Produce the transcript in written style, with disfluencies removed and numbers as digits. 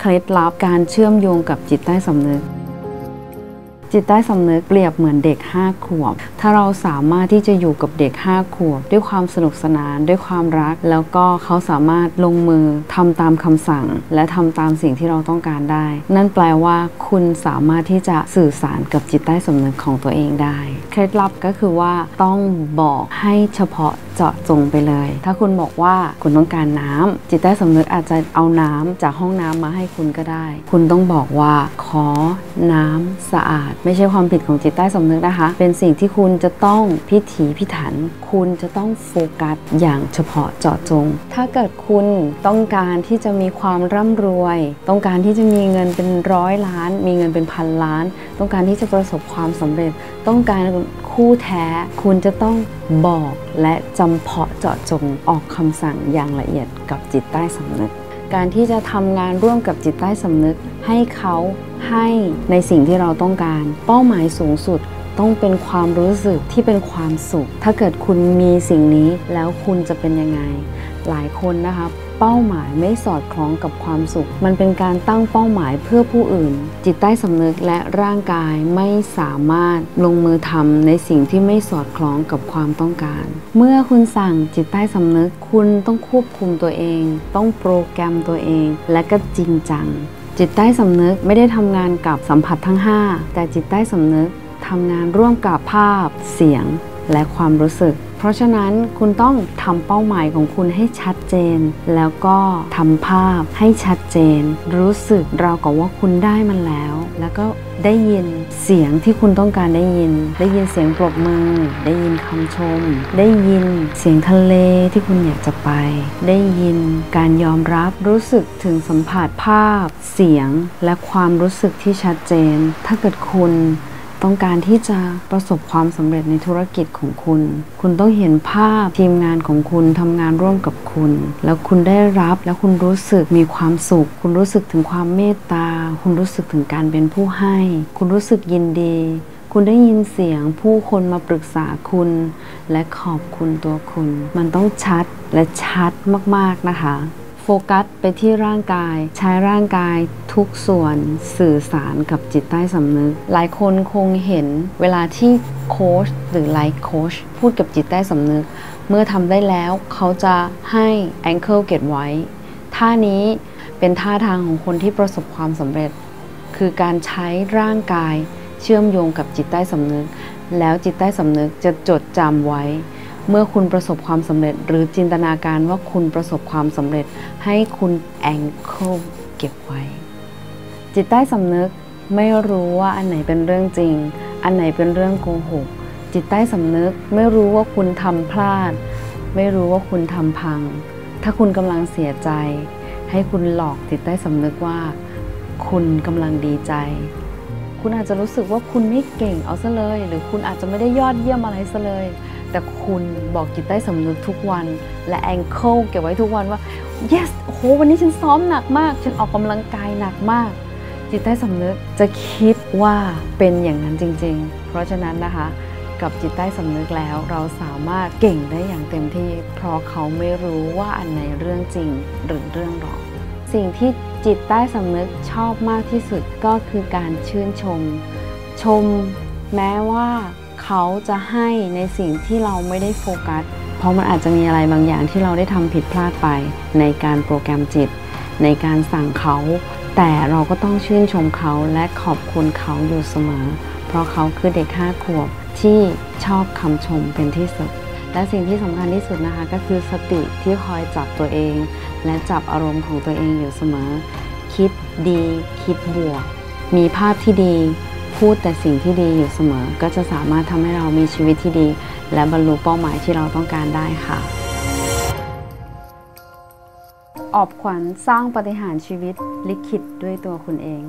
เคล็ดลับการเชื่อมโยงกับจิตใต้สำนึกเปรียบเหมือนเด็ก5ขวบถ้าเราสามารถที่จะอยู่กับเด็ก5ขวบด้วยความสนุกสนานด้วยความรักแล้วก็เขาสามารถลงมือทำตามคำสั่งและทำตามสิ่งที่เราต้องการได้นั่นแปลว่าคุณสามารถที่จะสื่อสารกับจิตใต้สำนึกของตัวเองได้เคล็ดลับก็คือว่าต้องบอกให้เฉพาะเจาะจงไปเลยถ้าคุณบอกว่าคุณต้องการน้ำจิตใต้สำนึกอาจจะเอาน้ำจากห้องน้ำมาให้คุณก็ได้คุณต้องบอกว่าขอน้ำสะอาดไม่ใช่ความผิดของจิตใต้สำนึกนะคะเป็นสิ่งที่คุณจะต้องพิถีพิถันคุณจะต้องโฟกัสอย่างเฉพาะเจาะจงถ้าเกิดคุณต้องการที่จะมีความร่ำรวยต้องการที่จะมีเงินเป็นร้อยล้านมีเงินเป็นพันล้านต้องการที่จะประสบความสำเร็จต้องการคู่แท้คุณจะต้องบอกและจำเพาะเจาะจงออกคำสั่งอย่างละเอียดกับจิตใต้สำนึกการที่จะทำงานร่วมกับจิตใต้สำนึกให้เขาให้ในสิ่งที่เราต้องการเป้าหมายสูงสุดต้องเป็นความรู้สึกที่เป็นความสุขถ้าเกิดคุณมีสิ่งนี้แล้วคุณจะเป็นยังไงหลายคนนะคะเป้าหมายไม่สอดคล้องกับความสุขมันเป็นการตั้งเป้าหมายเพื่อผู้อื่นจิตใต้สำนึกและร่างกายไม่สามารถลงมือทำในสิ่งที่ไม่สอดคล้องกับความต้องการเมื่อคุณสั่งจิตใต้สำนึกคุณต้องควบคุมตัวเองต้องโปรแกรมตัวเองและก็จริงจังจิตใต้สำนึกไม่ได้ทำงานกับสัมผัสทั้ง5แต่จิตใต้สำนึกทำงานร่วมกับภาพเสียงและความรู้สึกเพราะฉะนั้นคุณต้องทำเป้าหมายของคุณให้ชัดเจนแล้วก็ทำภาพให้ชัดเจนรู้สึกราวกับว่าคุณได้มันแล้วแล้วก็ได้ยินเสียงที่คุณต้องการได้ยินเสียงปรบมือได้ยินคำชมได้ยินเสียงทะเลที่คุณอยากจะไปได้ยินการยอมรับรู้สึกถึงสัมผัสภาพเสียงและความรู้สึกที่ชัดเจนถ้าเกิดคุณต้องการที่จะประสบความสำเร็จในธุรกิจของคุณคุณต้องเห็นภาพทีมงานของคุณทำงานร่วมกับคุณแล้วคุณได้รับแล้วคุณรู้สึกมีความสุขคุณรู้สึกถึงความเมตตาคุณรู้สึกถึงการเป็นผู้ให้คุณรู้สึกยินดีคุณได้ยินเสียงผู้คนมาปรึกษาคุณและขอบคุณตัวคุณมันต้องชัดและชัดมากๆนะคะโฟกัสไปที่ร่างกายใช้ร่างกายทุกส่วนสื่อสารกับจิตใต้สำนึกหลายคนคงเห็นเวลาที่โค้ชหรือไลฟ์โค้ชพูดกับจิตใต้สำนึกเมื่อทำได้แล้วเขาจะให้แองเกิลเก็บไว้ท่านี้เป็นท่าทางของคนที่ประสบความสำเร็จคือการใช้ร่างกายเชื่อมโยงกับจิตใต้สำนึกแล้วจิตใต้สำนึกจะจดจำไว้เมื่อคุณประสบความสำเร็จหรือจินตนาการว่าคุณประสบความสำเร็จให้คุณแองเกิลเก็บไว้จิตใต้สำนึกไม่รู้ว่าอันไหนเป็นเรื่องจริงอันไหนเป็นเรื่องโกหกจิตใต้สำนึกไม่รู้ว่าคุณทำพลาดไม่รู้ว่าคุณทำพังถ้าคุณกำลังเสียใจให้คุณหลอกจิตใต้สำนึกว่าคุณกำลังดีใจคุณอาจจะรู้สึกว่าคุณไม่เก่งเอาซะเลยหรือคุณอาจจะไม่ได้ยอดเยี่ยมอะไรซะเลยแต่คุณบอกจิตใต้สำนึกทุกวันและแองเกิลเก็บไว้ทุกวันว่า yes โอ้โหวันนี้ฉันซ้อมหนักมากฉันออกกำลังกายหนักมากจิตใต้สำนึกจะคิดว่าเป็นอย่างนั้นจริงๆเพราะฉะนั้นนะคะกับจิตใต้สำนึกแล้วเราสามารถเก่งได้อย่างเต็มที่เพราะเขาไม่รู้ว่าอันไหนเรื่องจริงหรือเรื่องหลอกสิ่งที่จิตใต้สำนึกชอบมากที่สุดก็คือการชื่นชมแม้ว่าเขาจะให้ในสิ่งที่เราไม่ได้โฟกัสเพราะมันอาจจะมีอะไรบางอย่างที่เราได้ทำผิดพลาดไปในการโปรแกรมจิตในการสั่งเขาแต่เราก็ต้องชื่นชมเขาและขอบคุณเขาอยู่เสมอเพราะเขาคือเด็ก5ขวบที่ชอบคำชมเป็นที่สุดและสิ่งที่สำคัญที่สุดนะคะก็คือสติที่คอยจับตัวเองและจับอารมณ์ของตัวเองอยู่เสมอคิดดีคิดบวกมีภาพที่ดีพูดแต่สิ่งที่ดีอยู่เสมอก็จะสามารถทำให้เรามีชีวิตที่ดีและบรรลุเป้าหมายที่เราต้องการได้ค่ะออบขวัญสร้างปาฏิหาริย์ชีวิตลิขิตด้วยตัวคุณเอง